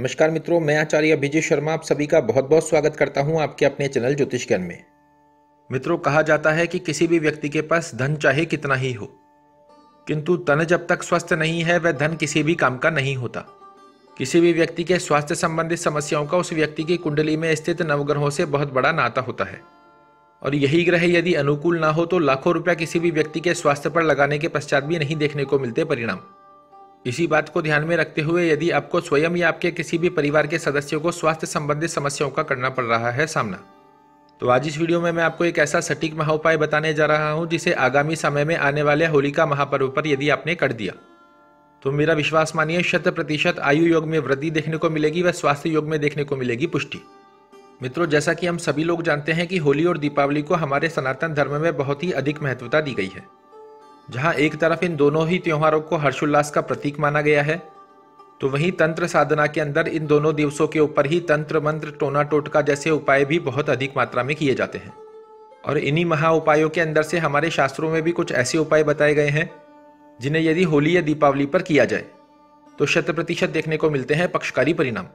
नमस्कार मित्रों, मैं आचार्य अभिजीत शर्मा आप सभी का बहुत बहुत स्वागत करता हूं आपके अपने चैनल ज्योतिषगण में। मित्रों, कहा जाता है कि किसी भी व्यक्ति के पास धन चाहे कितना ही हो, किंतु तन जब तक स्वस्थ नहीं है वह धन किसी भी काम का नहीं होता। किसी भी व्यक्ति के स्वास्थ्य संबंधित समस्याओं का उस व्यक्ति की कुंडली में स्थित नवग्रहों से बहुत बड़ा नाता होता है और यही ग्रह यदि अनुकूल ना हो तो लाखों रुपया किसी भी व्यक्ति के स्वास्थ्य पर लगाने के पश्चात भी नहीं देखने को मिलते परिणाम। इसी बात को ध्यान में रखते हुए यदि आपको स्वयं या आपके किसी भी परिवार के सदस्यों को स्वास्थ्य संबंधित समस्याओं का करना पड़ रहा है सामना, तो आज इस वीडियो में मैं आपको एक ऐसा सटीक महाउपाय बताने जा रहा हूं जिसे आगामी समय में आने वाले होली का महापर्व पर यदि आपने कर दिया तो मेरा विश्वास मानिए 100% आयु योग में वृद्धि देखने को मिलेगी व स्वास्थ्य योग में देखने को मिलेगी पुष्टि। मित्रों, जैसा कि हम सभी लोग जानते हैं कि होली और दीपावली को हमारे सनातन धर्म में बहुत ही अधिक महत्वता दी गई है, जहां एक तरफ इन दोनों ही त्योहारों को हर्षोल्लास का प्रतीक माना गया है, तो वहीं तंत्र साधना के अंदर इन दोनों दिवसों के ऊपर ही तंत्र मंत्र टोना टोटका जैसे उपाय भी बहुत अधिक मात्रा में किए जाते हैं। और इन्हीं महा उपायों के अंदर से हमारे शास्त्रों में भी कुछ ऐसे उपाय बताए गए हैं जिन्हें यदि होली या दीपावली पर किया जाए तो 100% देखने को मिलते हैं पक्षकारी परिणाम।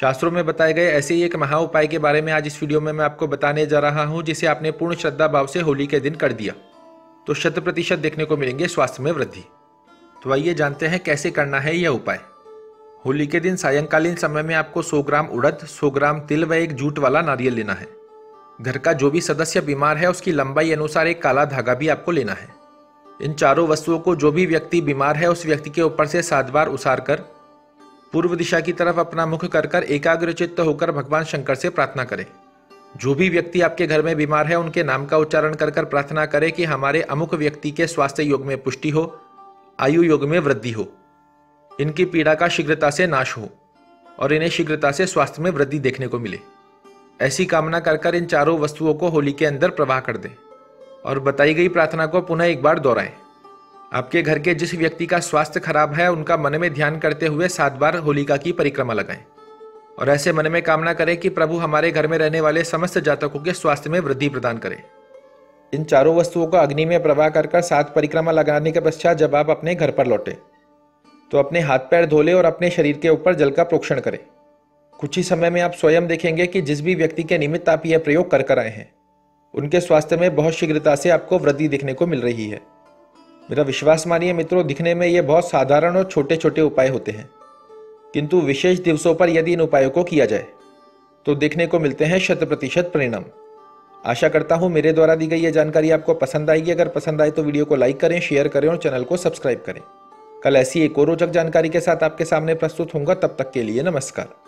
शास्त्रों में बताए गए ऐसे ही एक महा उपाय के बारे में आज इस वीडियो में मैं आपको बताने जा रहा हूँ जिसे आपने पूर्ण श्रद्धा भाव से होली के दिन कर दिया तो 100% देखने को मिलेंगे स्वास्थ्य में वृद्धि। तो आइए जानते हैं कैसे करना है यह उपाय। होली के दिन सायंकालीन समय में आपको 100 ग्राम उड़द, 100 ग्राम तिल व एक जूट वाला नारियल लेना है। घर का जो भी सदस्य बीमार है उसकी लंबाई अनुसार एक काला धागा भी आपको लेना है। इन चारों वस्तुओं को जो भी व्यक्ति बीमार है उस व्यक्ति के ऊपर से 7 बार उसार कर पूर्व दिशा की तरफ अपना मुख कर एकाग्रचित्त होकर भगवान शंकर से प्रार्थना करें। जो भी व्यक्ति आपके घर में बीमार है उनके नाम का उच्चारण कर कर प्रार्थना करें कि हमारे अमुक व्यक्ति के स्वास्थ्य योग में पुष्टि हो, आयु योग में वृद्धि हो, इनकी पीड़ा का शीघ्रता से नाश हो और इन्हें शीघ्रता से स्वास्थ्य में वृद्धि देखने को मिले। ऐसी कामना कर कर इन चारों वस्तुओं को होली के अंदर प्रवाह कर दें और बताई गई प्रार्थना को पुनः एक बार दोहराएं। आपके घर के जिस व्यक्ति का स्वास्थ्य खराब है उनका मन में ध्यान करते हुए 7 बार होलिका की परिक्रमा लगाएं और ऐसे मन में कामना करें कि प्रभु हमारे घर में रहने वाले समस्त जातकों के स्वास्थ्य में वृद्धि प्रदान करें। इन चारों वस्तुओं को अग्नि में प्रवाह कर कर 7 परिक्रमा लगाने के पश्चात जब आप अपने घर पर लौटें तो अपने हाथ पैर धो लें और अपने शरीर के ऊपर जल का प्रोक्षण करें। कुछ ही समय में आप स्वयं देखेंगे कि जिस भी व्यक्ति के निमित्त आप यह प्रयोग कर कर आए हैं उनके स्वास्थ्य में बहुत शीघ्रता से आपको वृद्धि देखने को मिल रही है। मेरा विश्वास मानिए मित्रों, दिखने में ये बहुत साधारण और छोटे छोटे उपाय होते हैं, किंतु विशेष दिवसों पर यदि इन उपायों को किया जाए तो देखने को मिलते हैं 100% परिणाम। आशा करता हूं मेरे द्वारा दी गई यह जानकारी आपको पसंद आएगी। अगर पसंद आए तो वीडियो को लाइक करें, शेयर करें और चैनल को सब्सक्राइब करें। कल ऐसी एक और रोचक जानकारी के साथ आपके सामने प्रस्तुत होऊंगा। तब तक के लिए नमस्कार।